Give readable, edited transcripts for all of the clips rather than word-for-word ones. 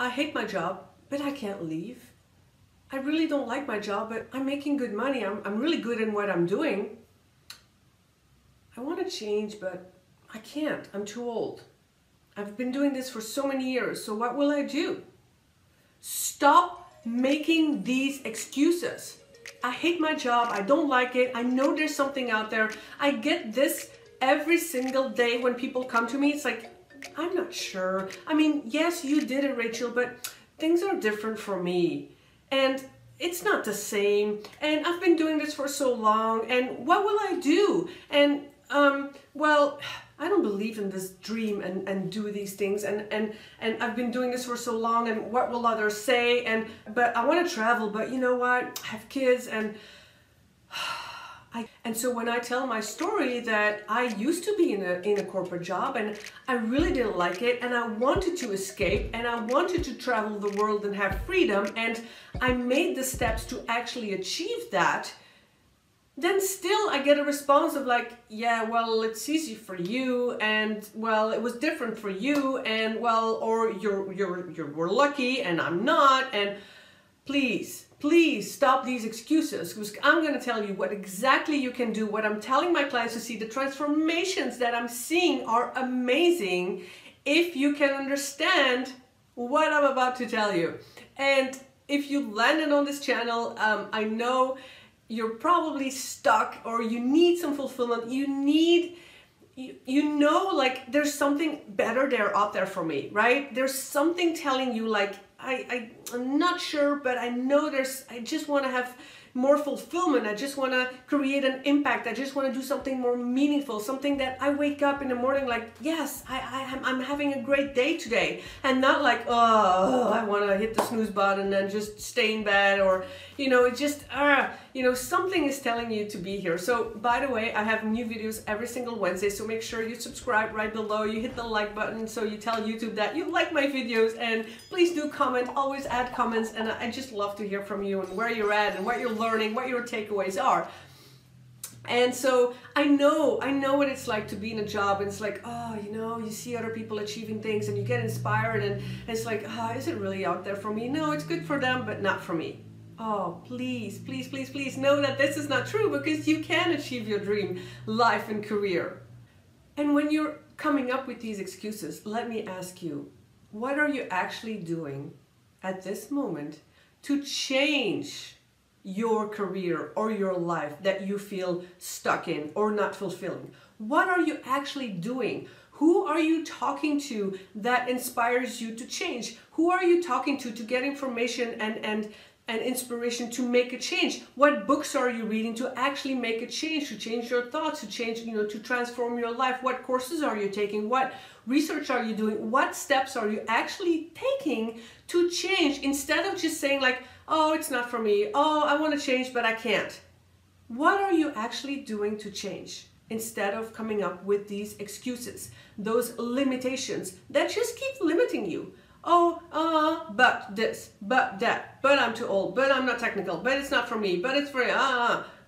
I hate my job, but I can't leave. I really don't like my job, but I'm making good money. I'm really good in what I'm doing. I want to change, but I can't. I'm too old. I've been doing this for so many years, so what will I do? Stop making these excuses. I hate my job. I don't like it. I know there's something out there. I get this every single day when people come to me. It's like, I'm not sure. I mean, yes, you did it, Rachel, but things are different for me. And it's not the same. And I've been doing this for so long. And what will I do? And, well, I don't believe in this dream and do these things. And I've been doing this for so long. And what will others say? And, but I want to travel. But you know what? I have kids. And so when I tell my story that I used to be in a corporate job and I really didn't like it and I wanted to escape and I wanted to travel the world and have freedom and I made the steps to actually achieve that, then still I get a response of like, yeah, well, it's easy for you and well, it was different for you and well, or you were lucky and I'm not. And please. Please stop these excuses, because I'm going to tell you what exactly you can do, what I'm telling my clients to see. The transformations that I'm seeing are amazing if you can understand what I'm about to tell you. And if you landed on this channel, I know you're probably stuck or you need some fulfillment. You know, like there's something better there out there for me, right? There's something telling you like, I'm not sure, but I know I just want to have more fulfillment. I just want to create an impact. I just want to do something more meaningful, something that I wake up in the morning like, yes, I'm having a great day today. And not like, oh, I want to hit the snooze button and then just stay in bed, or, you know, it just, you know, something is telling you to be here. So by the way, I have new videos every single Wednesday. So make sure you subscribe right below. You hit the like button so you tell YouTube that you like my videos, and please do comment, always add comments. And I just love to hear from you and where you're at and what you're learning, what your takeaways are. And so I know what it's like to be in a job and it's like, oh, you know, you see other people achieving things and you get inspired and it's like, oh, is it really out there for me? No, it's good for them, but not for me. Oh, please, please, please, please know that this is not true, because you can achieve your dream life and career. And when you're coming up with these excuses, let me ask you, what are you actually doing at this moment to change your career or your life that you feel stuck in or not fulfilling? What are you actually doing? Who are you talking to that inspires you to change? Who are you talking to get information and inspiration to make a change? What books are you reading to actually make a change, to change your thoughts, to change, you know, to transform your life? What courses are you taking? What research are you doing? What steps are you actually taking to change, instead of just saying like, oh, it's not for me. Oh, I want to change, but I can't. What are you actually doing to change, instead of coming up with these excuses, those limitations that just keep limiting you? Oh, but this, but that, but I'm too old, but I'm not technical, but it's not for me, but it's for,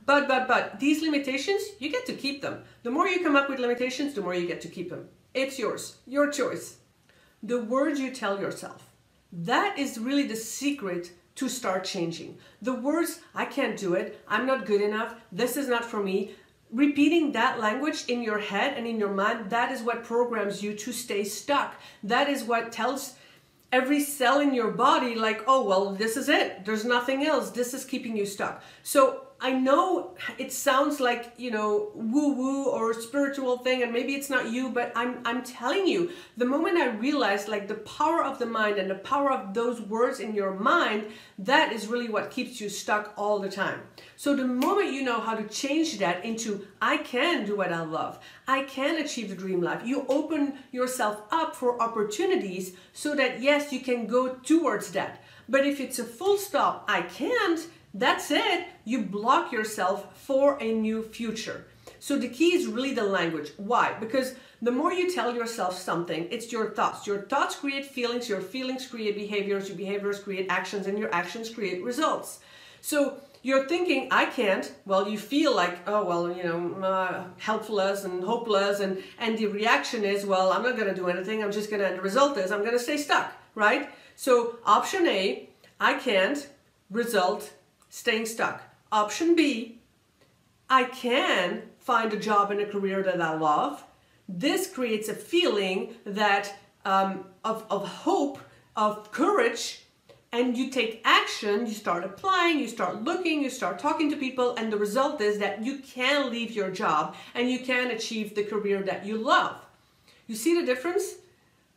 but. These limitations, you get to keep them. The more you come up with limitations, the more you get to keep them. It's yours, your choice. The words you tell yourself, that is really the secret to start changing. The words, I can't do it, I'm not good enough, this is not for me. Repeating that language in your head and in your mind, that is what programs you to stay stuck. That is what tells every cell in your body like, oh, well, this is it. There's nothing else. This is keeping you stuck. So I know it sounds like, you know, woo-woo or spiritual thing, and maybe it's not you, but I'm telling you, the moment I realized like the power of the mind and the power of those words in your mind, that is really what keeps you stuck all the time. So the moment you know how to change that into, I can do what I love, I can achieve the dream life, you open yourself up for opportunities so that yes, you can go towards that. But if it's a full stop, I can't, that's it. You block yourself for a new future. So the key is really the language. Why? Because the more you tell yourself something, it's your thoughts. Your thoughts create feelings, your feelings create behaviors, your behaviors create actions, and your actions create results. So you're thinking, I can't. Well, you feel like, oh, well, you know, helpless and hopeless. And the reaction is, well, I'm not going to do anything. I'm just going to, the result is I'm going to stay stuck. right? So option A, I can't, result, staying stuck. Option B, I can find a job and a career that I love. This creates a feeling that of hope, of courage, and you take action, you start applying, you start looking, you start talking to people, and the result is that you can leave your job and you can achieve the career that you love. You see the difference?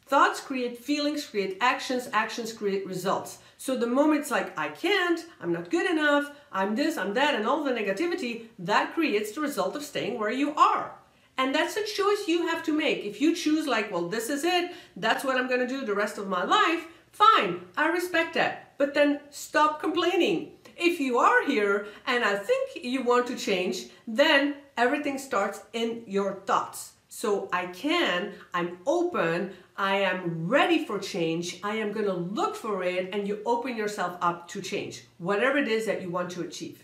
Thoughts create feelings, create actions, actions create results. So the moment it's like, I can't, I'm not good enough, I'm this, I'm that, and all the negativity, that creates the result of staying where you are. And that's a choice you have to make. If you choose like, well, this is it, that's what I'm gonna do the rest of my life, fine, I respect that. But then stop complaining. If you are here and I think you want to change, then everything starts in your thoughts. So I can, I'm open, I am ready for change, I am gonna look for it, and you open yourself up to change, whatever it is that you want to achieve.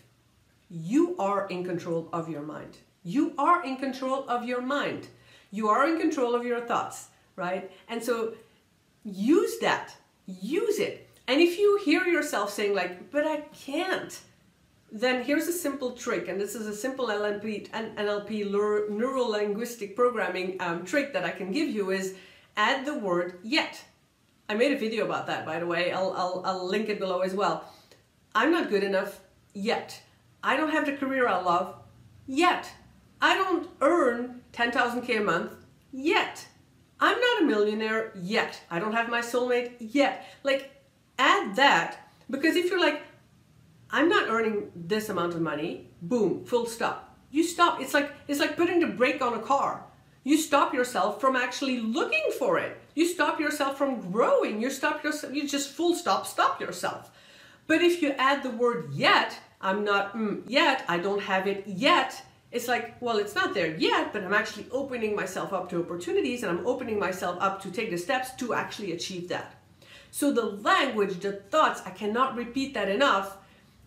You are in control of your mind. You are in control of your mind. You are in control of your thoughts, right? And so use that, use it. And if you hear yourself saying like, but I can't, then here's a simple trick. And this is a simple NLP neuro-linguistic programming trick that I can give you is add the word yet. I made a video about that, by the way. I'll link it below as well. I'm not good enough yet. I don't have the career I love yet. I don't earn 10,000K a month yet. I'm not a millionaire yet. I don't have my soulmate yet. Like, add that, because if you're like, I'm not earning this amount of money, boom, full stop. You stop. It's like putting the brake on a car. You stop yourself from actually looking for it. You stop yourself from growing. You stop yourself. You just full stop yourself. But if you add the word yet, I'm not yet, I don't have it yet, it's like, well, it's not there yet, but I'm actually opening myself up to opportunities, and I'm opening myself up to take the steps to actually achieve that. So the language, the thoughts, I cannot repeat that enough.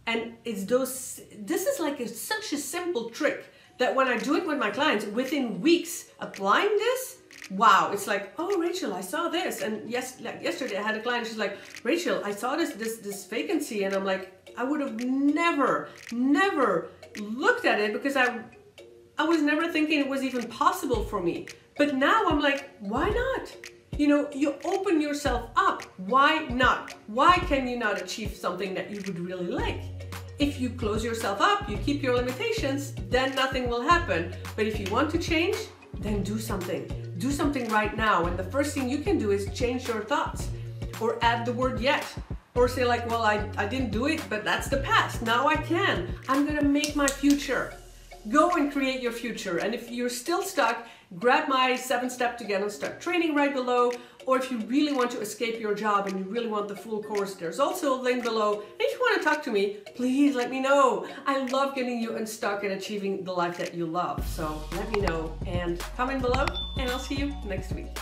And it's those, this is like such a simple trick that when I do it with my clients, within weeks applying this, wow, it's like, oh, Rachel, I saw this. And yes, like yesterday I had a client, she's like, Rachel, I saw this vacancy, and I'm like, I would have never looked at it because I was never thinking it was even possible for me. But now I'm like, why not? You know, you open yourself up. Why not? Why can you not achieve something that you would really like? If you close yourself up, you keep your limitations, then nothing will happen. But if you want to change, then do something. Do something right now. And the first thing you can do is change your thoughts or add the word yet. Or say like, well, I didn't do it, but that's the past. Now I can. I'm gonna make my future. Go and create your future. And if you're still stuck, grab my 7-step to get unstuck training right below. Or if you really want to escape your job and you really want the full course, there's also a link below. And if you want to talk to me, please let me know. I love getting you unstuck and achieving the life that you love. So let me know and comment below, and I'll see you next week.